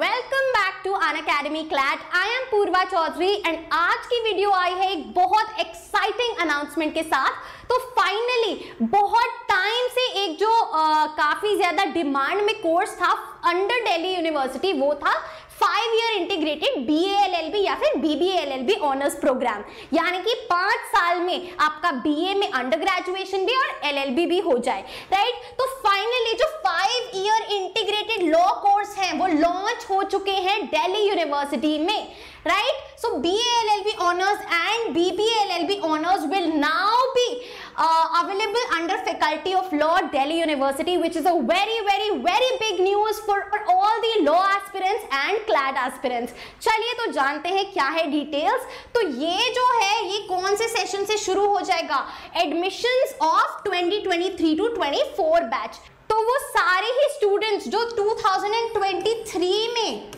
Welcome back to Unacademy CLAT. I am Purva Chaudhary and आज की video आई है एक बहुत एक्साइटिंग अनाउंसमेंट के साथ। तो फाइनली बहुत टाइम से एक जो काफी ज्यादा डिमांड में कोर्स था अंडर दिल्ली यूनिवर्सिटी, वो था 5 ईयर इंटीग्रेटेड BALLB या फिर BBLLB ऑनर्स प्रोग्राम, यानी कि 5 साल में आपका BA में अंडर ग्रेजुएशन भी और LLB भी हो जाए, राइट। तो फाइनली जो 5 ईयर इंटीग्रेटेड लॉ कोर्स है वो लॉन्च हो चुके हैं दिल्ली यूनिवर्सिटी में, right. So BALLB honours and BBLLB honours will now be available under Faculty of Law, Delhi University, which is a very, very, very big news for all the law aspirants and CLAT aspirants. चलिए तो जानते हैं क्या है details। तो ये जो है ये कौन से सेशन से शुरू हो जाएगा? Admissions of 2023 to 24 batch. तो वो सारे ही स्टूडेंट्स जो 2023 में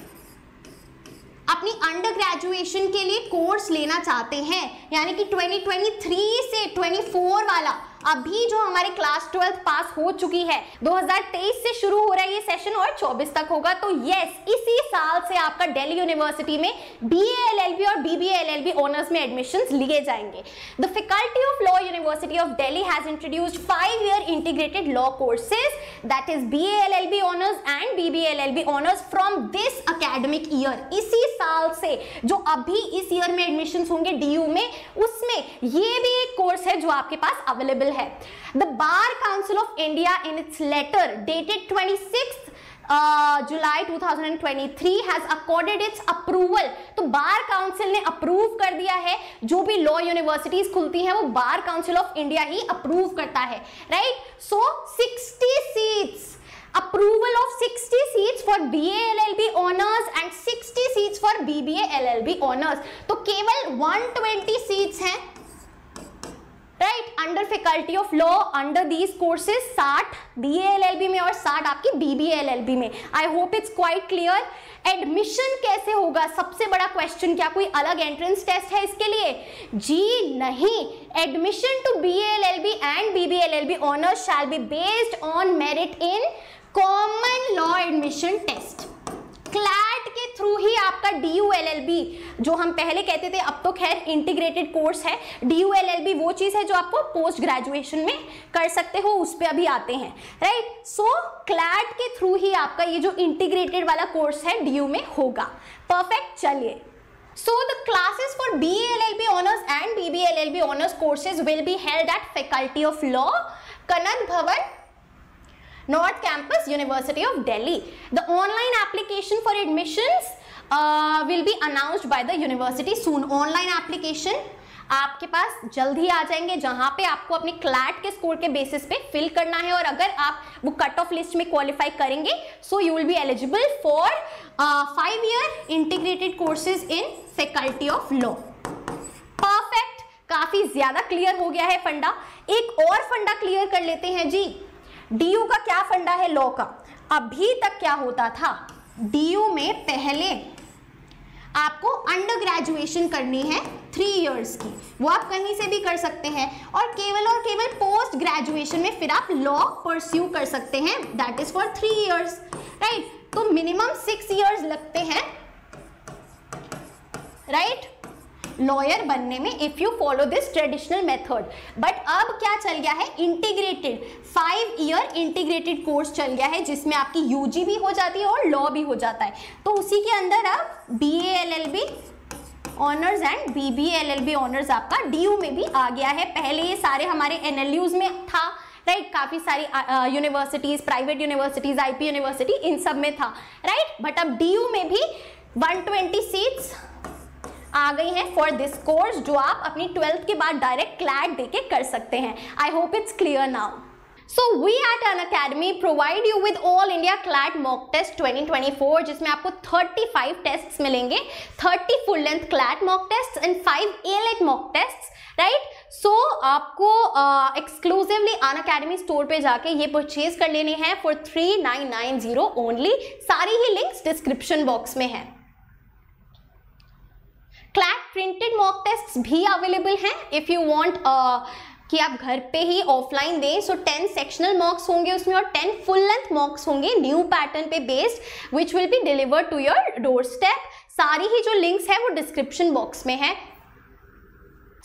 अपनी अंडर ग्रेजुएशन के लिए कोर्स लेना चाहते हैं, यानी कि 2023 से 24 वाला, अभी जो हमारे क्लास 12 पास हो चुकी है, 2023 से शुरू हो रहा है ये सेशन और 24 तक होगा। तो यस, इसी साल से आपका दिल्ली यूनिवर्सिटी में BALLB और BBLLB ऑनर्स में एडमिशंस लिए जाएंगे। The faculty of law university of Delhi has introduced 5 year integrated law courses that is BALLB honours and BBLLB honours from this academic year. इसी साल से जो अभी इस ईयर में एडमिशंस होंगे DU में, उसमें ये भी एक कोर्स है जो आपके पास अवेलेबल है। The Bar Council of India in its letter dated 26th July 2023 has accorded its approval. तो बार काउंसिल ने अप्रूव कर दिया है, जो भी लॉ यूनिवर्सिटीज खुलती हैं वो बार काउंसिल ऑफ इंडिया ही अप्रूव करता है, right. So 60 seats, approval of 60 seats for BALLB honors and 60 seats for BBLLB honors। तो केवल 120 सीट्स हैं, right, under faculty of law under these courses, 60 BALLB में और 60 आपकी BBLLB में। I hope it's quite clear. Admission कैसे होगा, सबसे बड़ा क्वेश्चन, क्या कोई अलग एंट्रेंस टेस्ट है इसके लिए? जी नहीं। Admission to BALLB and BBLLB honours shall be based on merit in common law admission test. CLAT के थ्रू ही आपका DU LLB, जो हम पहले कहते थे, अब तो खैर इंटीग्रेटेड कोर्स है। DU LLB वो चीज़ है जो आपको पोस्ट ग्रेजुएशन में कर सकते हो, उस पर अभी आते हैं, राइट। सो क्लैट के थ्रू ही आपका ये जो इंटीग्रेटेड वाला कोर्स है DU में होगा। परफेक्ट। चलिए, so the classes for BALLB honors and BBLLB honors courses will be held at Faculty of Law, Kanad Bhavan, North Campus, University of Delhi. The online application for admissions will be announced by the university soon. Online application आपके पास जल्द ही आ जाएंगे, जहाँ पे आपको अपने CLAT के score के basis पे फिल करना है, और अगर आप वो कट ऑफ लिस्ट में क्वालिफाई करेंगे so you will be eligible for 5 year integrated courses in faculty of law. Perfect, काफ़ी ज़्यादा क्लियर हो गया है फंडा। एक और फंडा क्लियर कर लेते हैं जी, DU का क्या फंडा है लॉ का। अभी तक क्या होता था, DU में पहले आपको अंडर ग्रेजुएशन करनी है 3 इयर्स की, वो आप कहीं से भी कर सकते हैं, और केवल पोस्ट ग्रेजुएशन में फिर आप लॉ परस्यू कर सकते हैं, that is for 3 years, right. तो मिनिमम 6 इयर्स लगते हैं, राइट, लॉयर बनने में, if you follow this traditional method. But अब क्या चल गया है, इंटीग्रेटेड 5 ईयर इंटीग्रेटेड कोर्स चल गया है, जिसमें आपकी UG भी हो जाती है और लॉ भी हो जाता है। तो उसी के अंदर अब BALLB honours and BBLLB honours आपका DU में भी आ गया है। पहले ये सारे हमारे NLUs में था, राइट, काफ़ी सारी universities, private universities, IP university, इन सब में था, राइट। बट अब DU में भी 120 सीट्स आ गई हैं फॉर दिस कोर्स, जो आप अपनी 12th के बाद डायरेक्ट क्लैट देके कर सकते हैं। I hope it's clear now. So we at UnAcademy provide you with all India CLAT mock test 2024, जिसमें आपको 35 टेस्ट्स मिलेंगे, 30 full length CLAT mock tests and 5 ELET mock tests, right? So आपको exclusively UnAcademy store पे जाके ये purchase कर लेने हैं फॉर 3990 ओनली। सारी ही लिंक्स डिस्क्रिप्शन बॉक्स में है। क्लैट प्रिंटेड मॉक टेस्ट भी अवेलेबल हैं। इफ़ यू वांट कि आप घर पे ही ऑफलाइन दें. सो 10 सेक्शनल मॉक्स होंगे उसमें और 10 फुल लेंथ मॉक्स होंगे न्यू पैटर्न पे based which will be delivered to your doorstep. सारी ही जो लिंक्स है वो डिस्क्रिप्शन बॉक्स में है.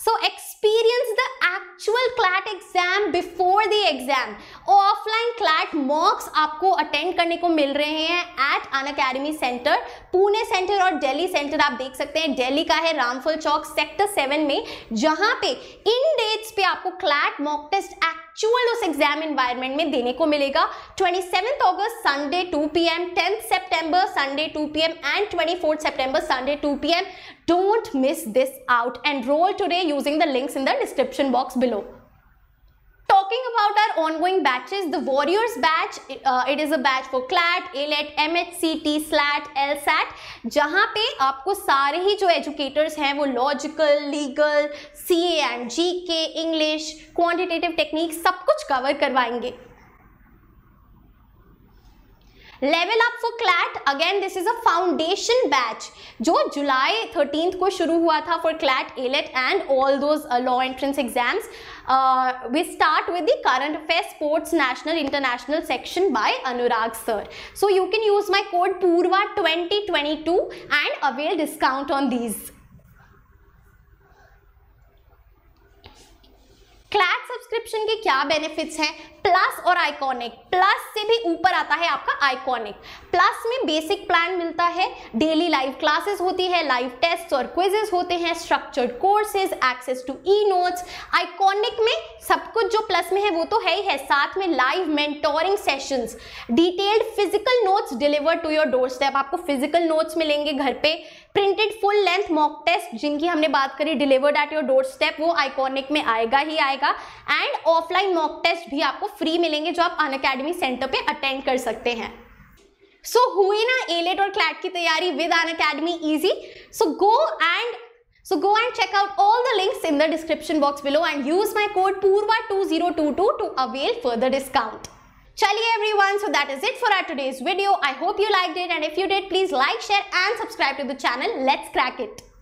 So experience the actual CLAT exam before the exam. Offline CLAT mocks आपको attend करने को मिल रहे हैं at UnAcademy Center. Pune centre और दिल्ली सेंटर आप देख सकते हैं. दिल्ली का है रामफल चौक सेक्टर 7 में, जहाँ पे इन डेट्स पे आपको CLAT mock test एक्चुअल उस एग्जाम एनवायरनमेंट में देने को मिलेगा. 27 अगस्त संडे 2 PM, 10 सितंबर संडे 2 PM एंड 24 सितंबर Sunday 2 PM. Don't miss this out. Enrol today using the links in the description box below. Talking about our ongoing batches, the Warriors batch, it is a batch for CLAT, ELET, MHCET, SLAT, LSAT, जहाँ पे आपको सारे ही जो educators हैं वो logical, legal, CA and GK, English, quantitative technique सब कुछ cover करवाएंगे. Level up for CLAT, again this is a foundation batch जो जुलाई 13 को शुरू हुआ था for CLAT, ELET and all those law entrance exams. We start with the current affairs, sports, national, international section by Anurag sir. So you can use my code PURVA2022 and avail discount on these. CLAT subscription के क्या benefits हैं? Plus और iconic. Plus से भी ऊपर आता है आपका आइकॉनिक. प्लस में बेसिक प्लान मिलता है, डेली लाइव क्लासेस होती है, लाइव टेस्ट और क्विजेस होते हैं, structured courses, access to e notes. Iconic में सब कुछ जो प्लस में है वो तो है ही है, साथ में live mentoring sessions, detailed physical notes deliver to your doorstep. आपको फिजिकल नोट्स मिलेंगे घर पे, printed full length mock test जिनकी हमने बात करी delivered at your doorstep, वो आइकॉनिक में आएगा ही आएगा. एंड ऑफलाइन मॉक टेस्ट भी आपको फ्री मिलेंगे जो आप UnAcademy सेंटर पे अटेंड कर सकते हैं. सो हुई ना ELET और CLAT की तैयारी with UnAcademy easy? So go and check out all the links in the description box below and use my code PURVA2022 to avail further discount. Chaliye everyone, so that is it for our today's video. I hope you liked it and if you did, please like, share and subscribe to the channel. Let's crack it.